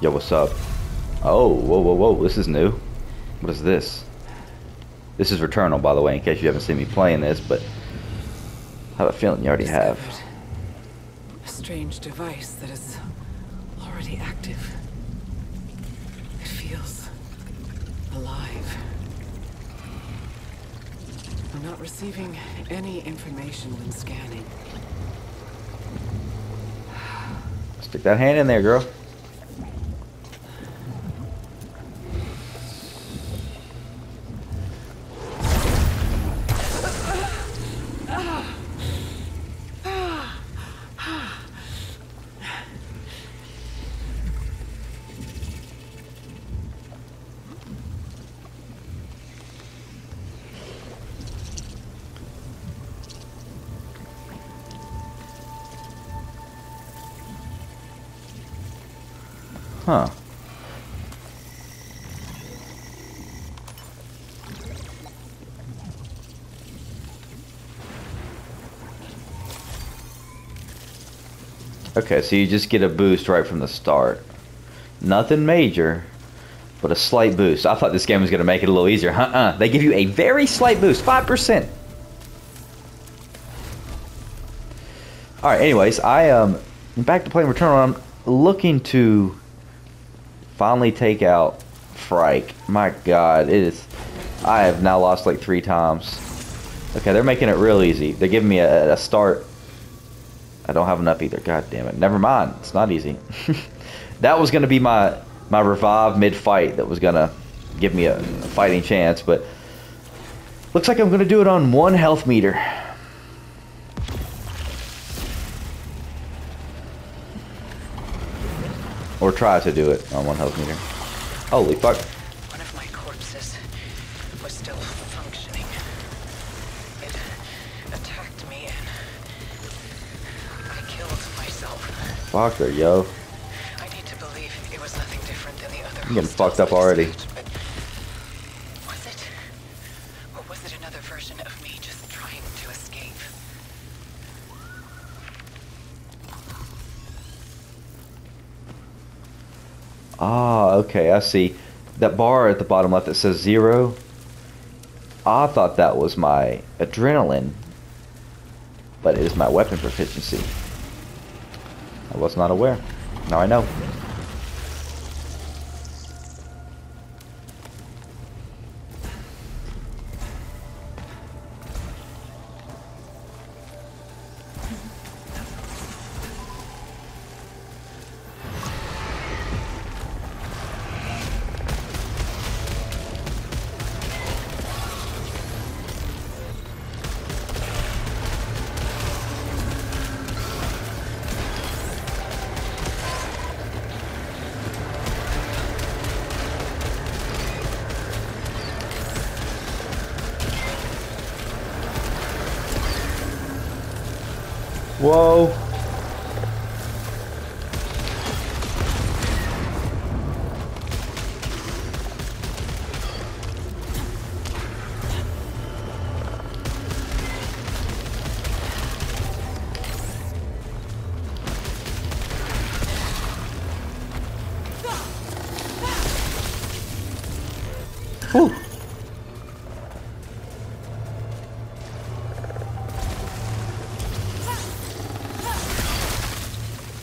Yo, what's up? Oh, whoa, whoa, whoa, this is new. What is this? This is Returnal, by the way, in case you haven't seen me playing this, but I have a feeling you already have. A strange device that is already active. It feels alive. I'm not receiving any information when scanning. Stick that hand in there, girl. Huh. Okay, so you just get a boost right from the start. Nothing major, but a slight boost. I thought this game was going to make it a little easier. Uh-uh. They give you a very slight boost, 5%. Alright, anyways, I'm back to playing Returnal. I'm looking to finally take out Phrike. My god, it is. I have now lost like 3 times. Okay, they're making it real easy. They're giving me a start. I don't have enough either. God damn it. Never mind. It's not easy. That was going to be my revive mid-fight that was going to give me a fighting chance, but looks like I'm going to do it on 1 health meter. Or try to do it on 1 health meter. Holy fuck. One of my corpses was still functioning. It attacked me and I killed myself. Fuck her, yo. I need to believe it was nothing different than the other. I'm getting fucked up already. Was it? Or was it another version of me just trying to escape? Ah, okay, I see. That bar at the bottom left that says 0. I thought that was my adrenaline. But it is my weapon proficiency. I was not aware. Now I know. Whoa. Whew.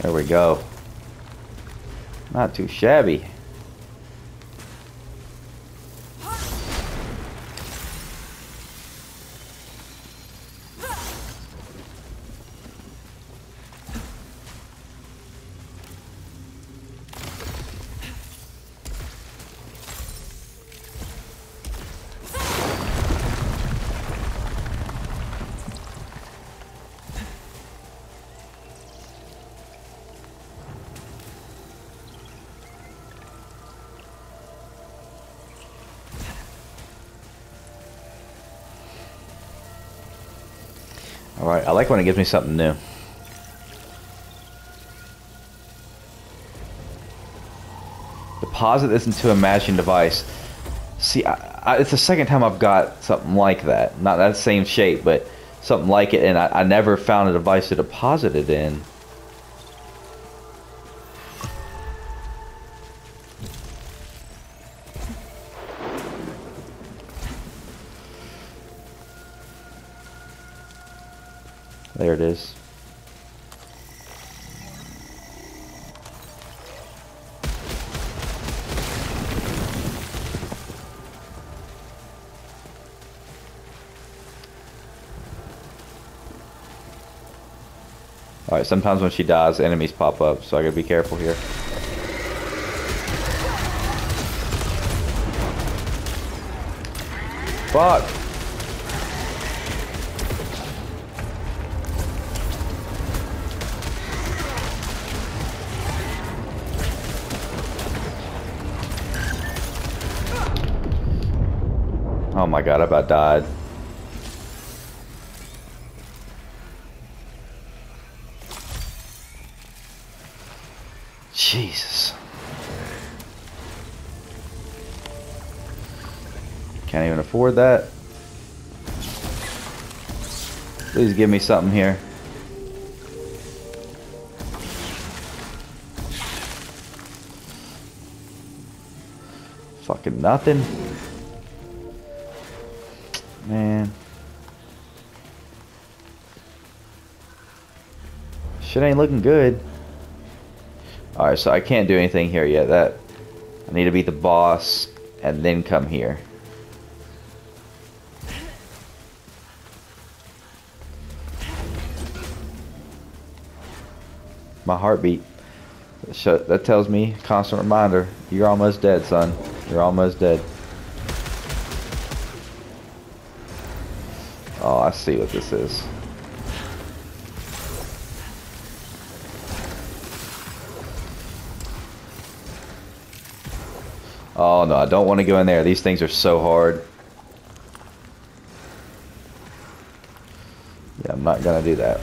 There we go. Not too shabby. Alright, I like when it gives me something new. Deposit this into a matching device. See, it's the second time I've got something like that. Not that same shape, but something like it, and I never found a device to deposit it in. There it is. Alright, sometimes when she dies, enemies pop up, so I gotta be careful here. Fuck! Oh my god, I about died. Jesus. Can't even afford that. Please give me something here. Fucking nothing. Man. Shit ain't looking good. Alright, so I can't do anything here yet. That I need to beat the boss and then come here. My heartbeat. That tells me, constant reminder, you're almost dead, son. You're almost dead. Oh, I see what this is. Oh no, I don't want to go in there. These things are so hard. Yeah, I'm not gonna do that.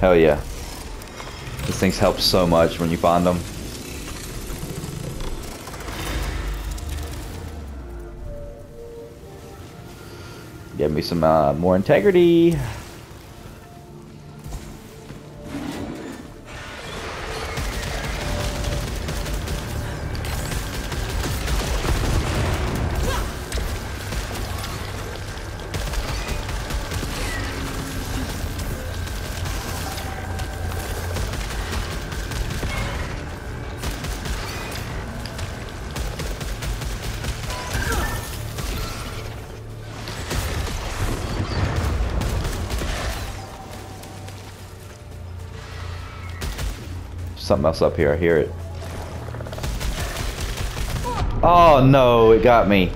Hell yeah. These things help so much when you find them. Give me some more integrity. Something else up here, I hear it. Oh no, it got me.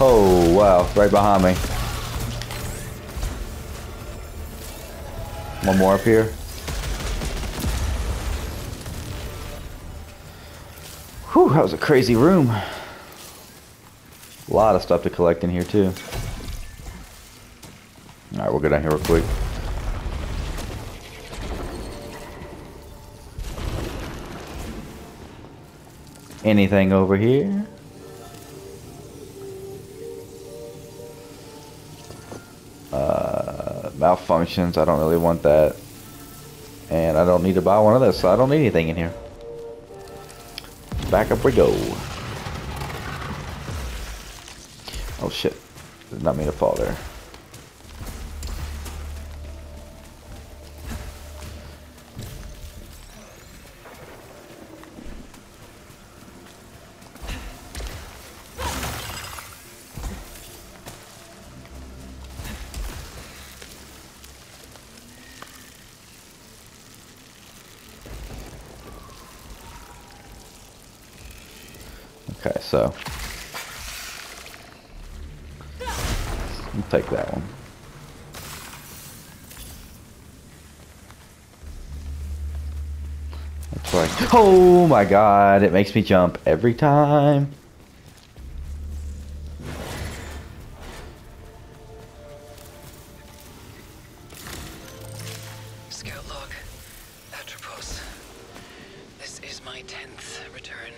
Oh wow, right behind me. One more up here. Whew, that was a crazy room. A lot of stuff to collect in here too. Alright, we'll go down here real quick. Anything over here? Malfunctions, I don't really want that, and I don't need to buy one of those, so I don't need anything in here. Back up we go. Oh shit, did not mean to fall there. Okay, so I'll take that one. That's right. Oh my god, it makes me jump every time. Scout log, Atropos. This is my 10th return.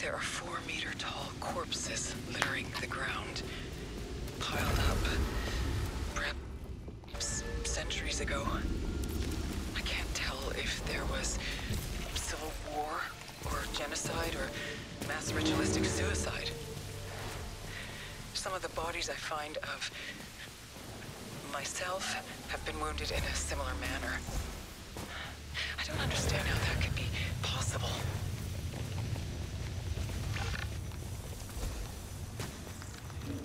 There are 4 meter tall corpses littering the ground, piled up, perhaps centuries ago. I can't tell if there was civil war or genocide or mass ritualistic suicide. Some of the bodies I find of myself have been wounded in a similar manner. I don't understand how that could be possible.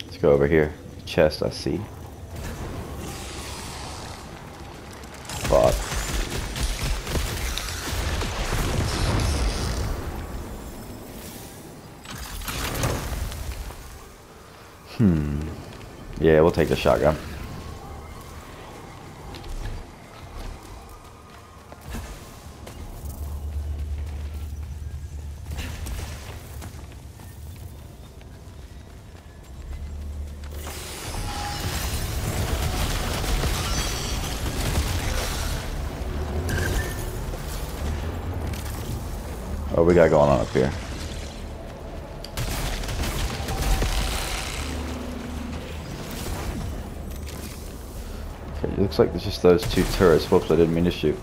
Let's go over here. Chest, I see. Fuck. Yeah, we'll take the shotgun. What we got going on up here? Okay, it looks like it's just those two turrets. Whoops, I didn't mean to shoot.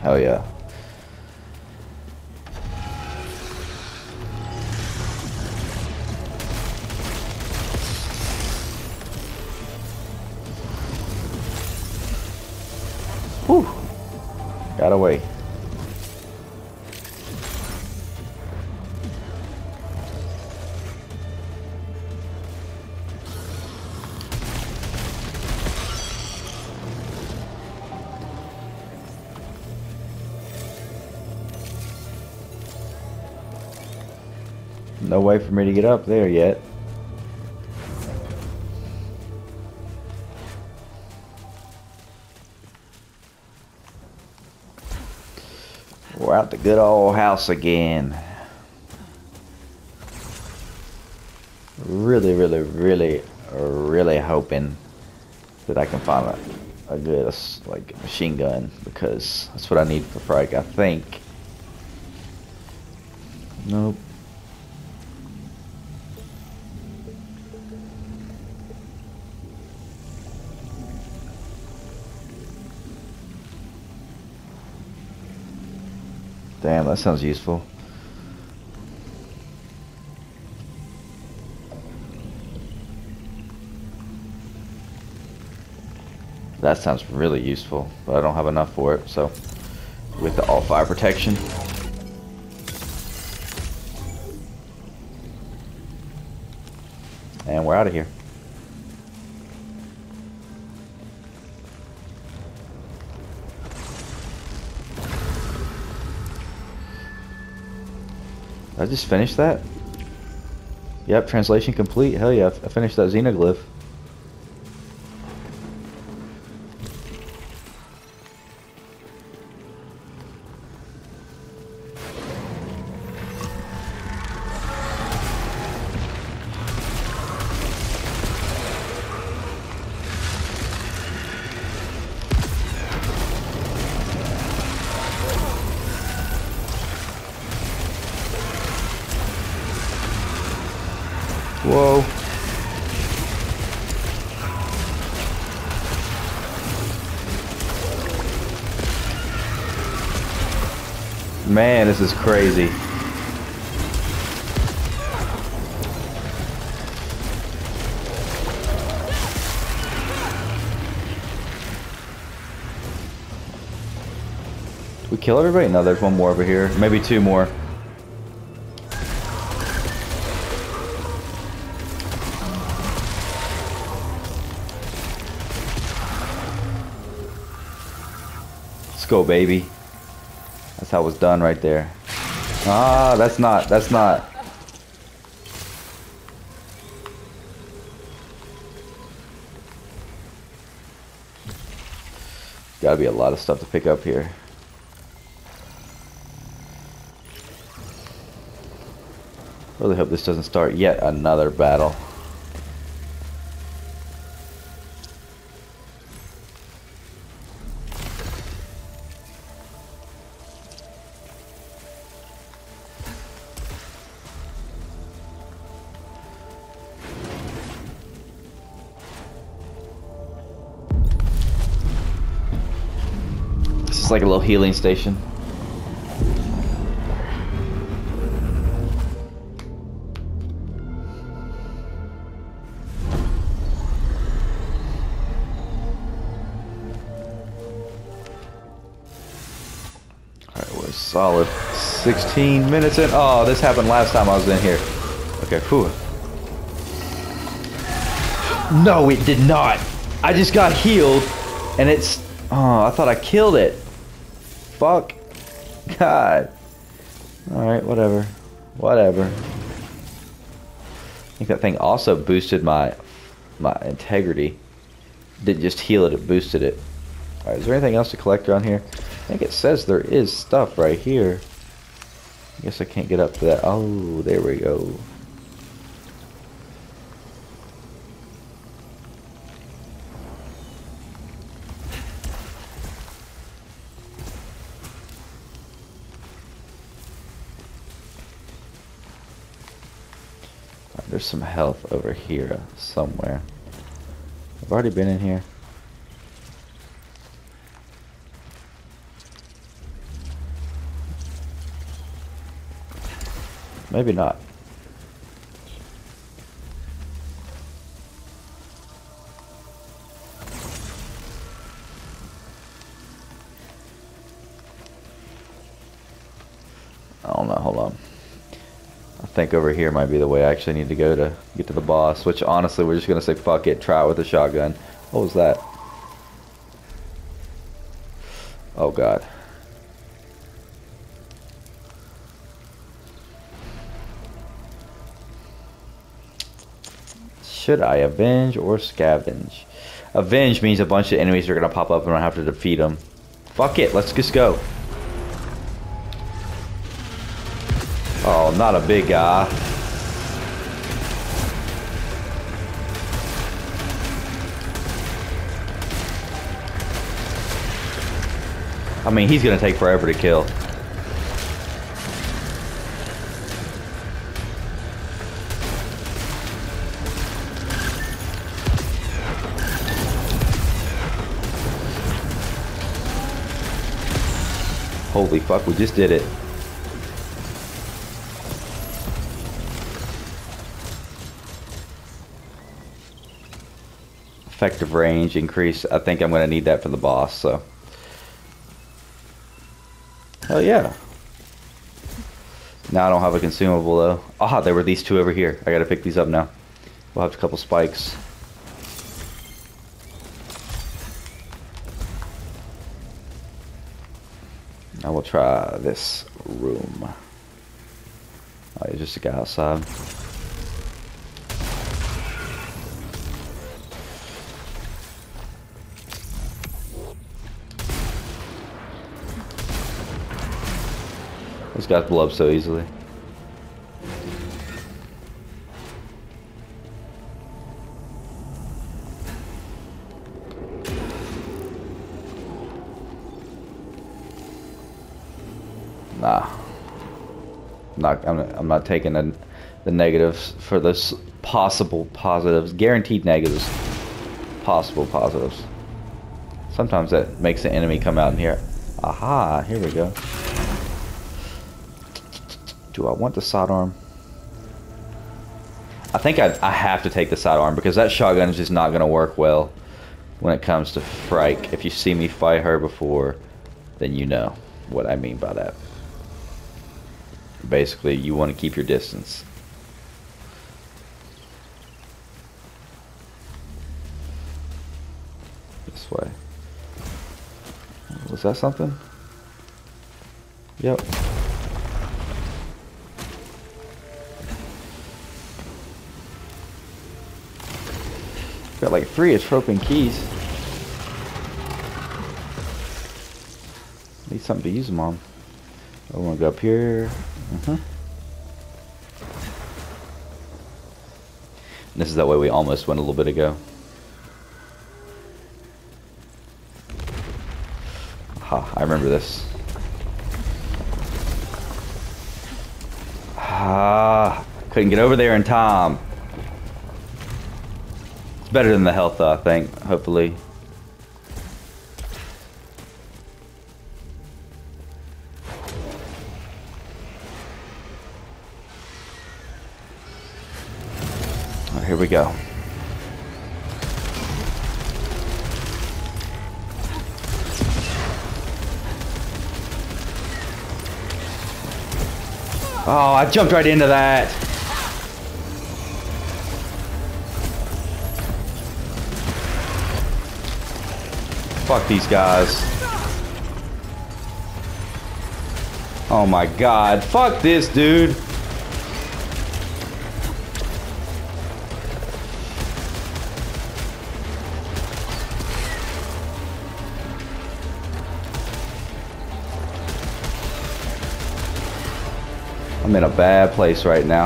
Hell yeah. Whew. Got away. No way for me to get up there yet. We're out the good old house again. Really hoping that I can find a good like machine gun, because that's what I need for Phrike, I think. Nope. Damn, that sounds useful. That sounds really useful, but I don't have enough for it, so with the all-fire protection. And we're out of here. I just finished that? Yep, translation complete. Hell yeah, I finished that xenoglyph. Whoa. Man, this is crazy. Did we kill everybody? No, there's one more over here. Maybe two more. Go, baby. That's how it's done right there. Ah, that's not Gotta be a lot of stuff to pick up here. Really hope this doesn't start yet another battle. It's like a little healing station. Alright, we're solid 16 minutes in. Oh, this happened last time I was in here. Okay, whew. No, it did not. I just got healed and it's... Oh, I thought I killed it. Fuck. God. Alright, whatever. Whatever. I think that thing also boosted my integrity. Didn't just heal it, it boosted it. Alright, is there anything else to collect around here? I think it says there is stuff right here. I guess I can't get up to that. Oh, there we go. There's some health over here somewhere. I've already been in here. Maybe not. I don't know. Hold on. I think over here might be the way I actually need to go to get to the boss, which honestly we're just gonna say fuck it, try it with a shotgun. What was that? Oh god. Should I avenge or scavenge? Avenge means a bunch of enemies are gonna pop up and I have to defeat them. Fuck it, let's just go. Oh, not a big guy. I mean, he's gonna take forever to kill. Holy fuck, we just did it. Effective range increase. I think I'm going to need that for the boss, so. Hell yeah. Now I don't have a consumable, though. Ah, there were these two over here. I got to pick these up now. We'll have a couple spikes. I will try this room. Oh, there's just a guy outside. These guys blow up so easily. Nah, I'm not taking the negatives for those possible positives, guaranteed negatives, possible positives. Sometimes that makes the enemy come out in here. Aha! Here we go. Do I want the sidearm? I think I have to take the sidearm because that shotgun is just not going to work well when it comes to Phrike. If you see me fight her before, then you know what I mean by that. Basically, you want to keep your distance. This way. Was that something? Yep. Got like 3 atropine keys. need something to use them on. I want to go up here. This is that way we almost went a little bit ago. Ha, I remember this. Ah, couldn't get over there in time. It's better than the health, though, I think, hopefully. Here we go. Oh, I jumped right into that. Fuck these guys. Oh my God. Fuck this dude. I'm in a bad place right now.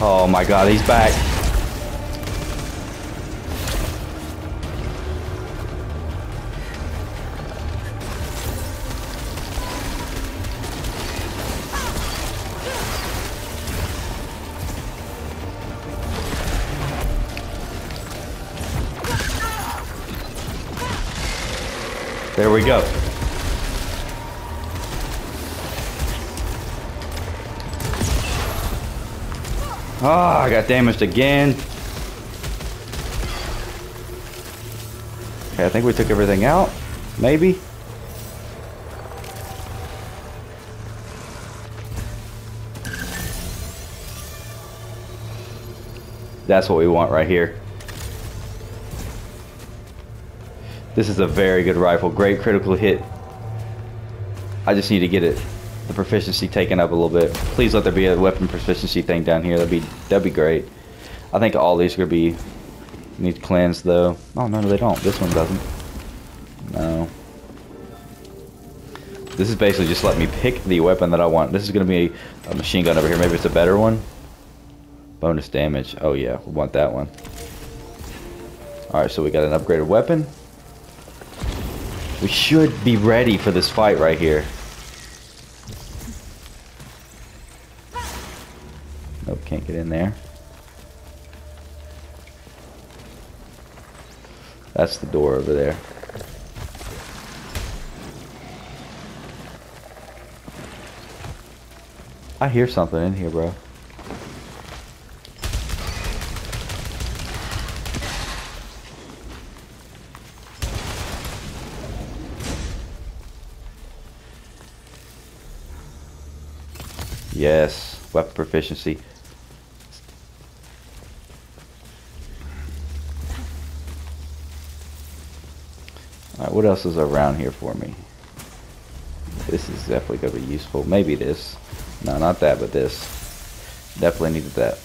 Oh my God, he's back. There we go. Ah, I got damaged again. Okay, I think we took everything out. Maybe. That's what we want right here. This is a very good rifle. Great critical hit. I just need to get it. The proficiency taken up a little bit. Please let there be a weapon proficiency thing down here. That'd be great. I think all these are gonna be need to cleanse though. Oh no, they don't. This one doesn't. No. This is basically just let me pick the weapon that I want. This is gonna be a machine gun over here. Maybe it's a better one. Bonus damage. Oh yeah, we want that one. All right, so we got an upgraded weapon. We should be ready for this fight right here. Nope, can't get in there. That's the door over there. I hear something in here, bro. Yes, weapon proficiency. Alright, what else is around here for me? This is definitely going to be useful. Maybe this. No, not that, but this. Definitely needed that.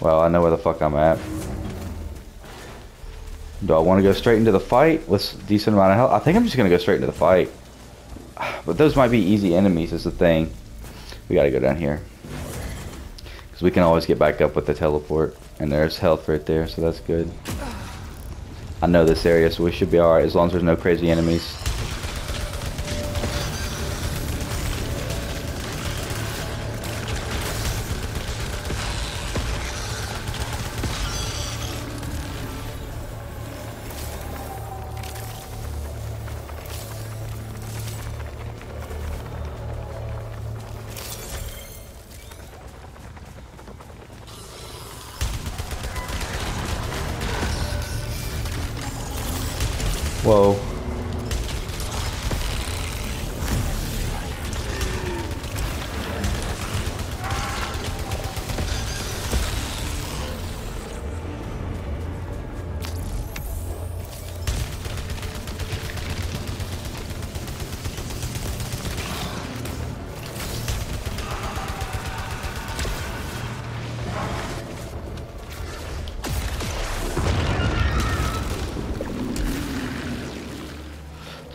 Well, I know where the fuck I'm at. Do I want to go straight into the fight with a decent amount of health? I think I'm just going to go straight into the fight. But those might be easy enemies is the thing. We got to go down here. Because we can always get back up with the teleport. And there's health right there, so that's good. I know this area, so we should be alright as long as there's no crazy enemies. Whoa.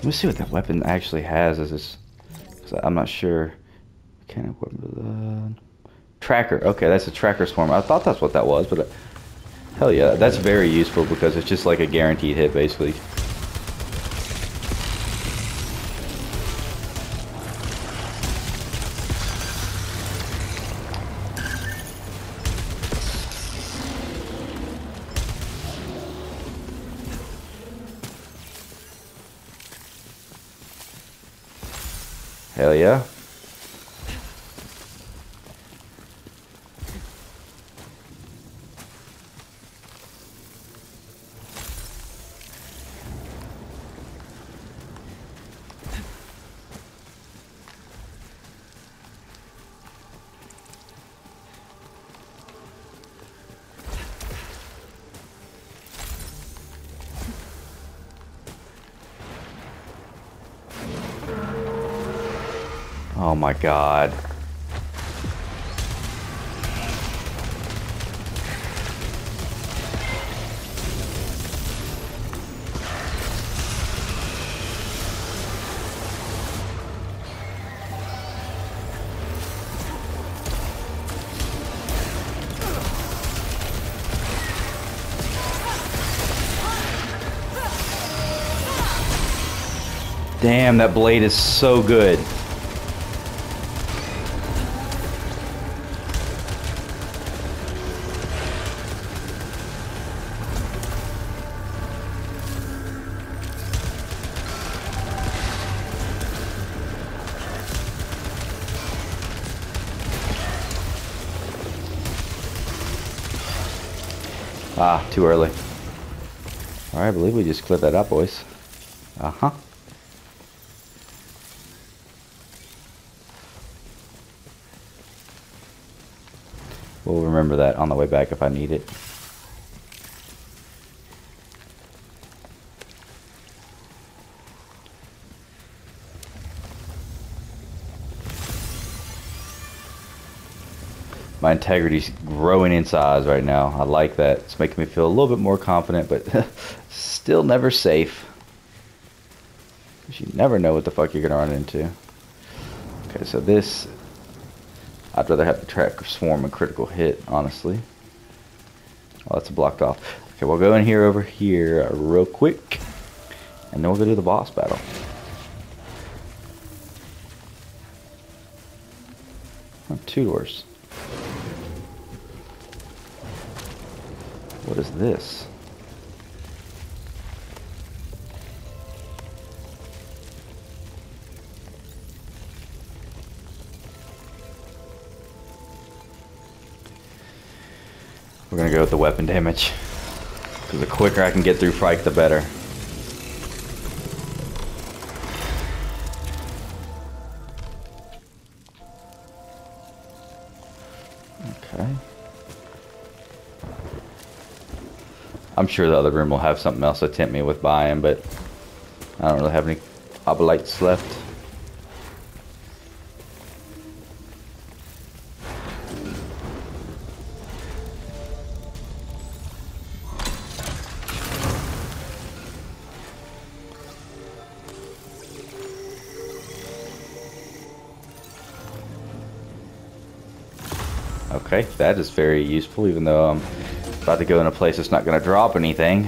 Let me see what that weapon actually has. Is this? I'm not sure. Can it work with tracker? Okay, that's a tracker swarm. I thought that's what that was, but hell yeah, that's very useful because it's just like a guaranteed hit basically. Hell yeah. Oh my god. Damn, that blade is so good. Ah, too early. Alright, I believe we just clip that up, boys. Uh-huh. We'll remember that on the way back if I need it. My integrity's growing in size right now. I like that. It's making me feel a little bit more confident, but still never safe. You never know what the fuck you're gonna run into. Okay, so this, I'd rather have the track or swarm a critical hit, honestly. Oh, that's blocked off. Okay, we'll go in here over here real quick, and then we'll go do the boss battle. Oh, two doors. What is this? We're gonna go with the weapon damage, because the quicker I can get through Phrike, the better. I'm sure the other room will have something else to tempt me with buying, but I don't really have any obelites left. Okay, that is very useful, even though about to go in a place that's not going to drop anything.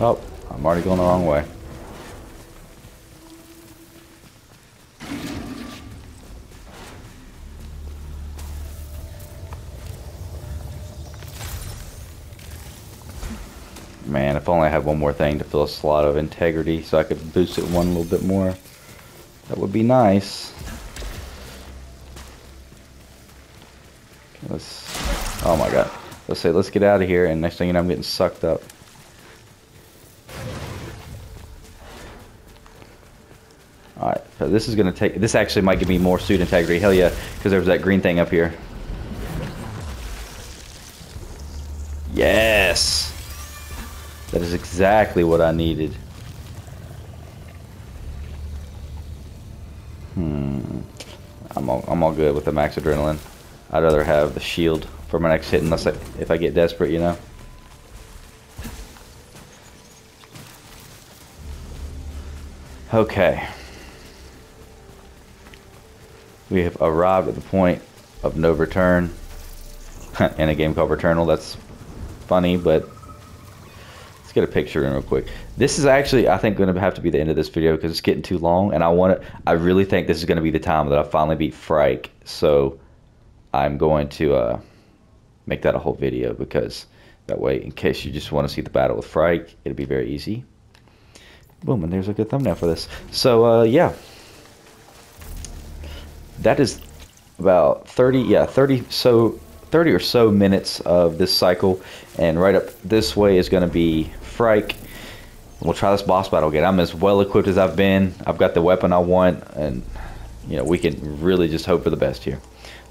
Oh, I'm already going the wrong way. Man, if only I had one more thing to fill a slot of integrity so I could boost it one little bit more. That would be nice. Oh my god. Let's say, let's get out of here, and next thing you know, I'm getting sucked up. Alright, so this is gonna take, this actually might give me more suit integrity. Hell yeah, because there was that green thing up here. Yes! That is exactly what I needed. I'm all good with the max adrenaline. I'd rather have the shield for my next hit unless if I get desperate, you know. Okay. We have arrived at the point of no return in a game called Returnal. That's funny, but let's get a picture in real quick. This is actually, I think, going to have to be the end of this video because it's getting too long, and I really think this is going to be the time that I finally beat Phrike. So I'm going to make that a whole video, because that way, in case you just want to see the battle with Phrike, it'll be very easy. Boom, and there's a good thumbnail for this. So yeah, that is about 30 or so minutes of this cycle, and right up this way is going to be Phrike. We'll try this boss battle again. I'm as well equipped as I've been. I've got the weapon I want, and you know, we can really just hope for the best here.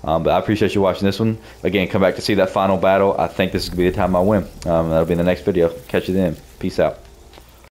But I appreciate you watching this one. Again, come back to see that final battle. I think this is going to be the time I win. That'll be in the next video. Catch you then. Peace out.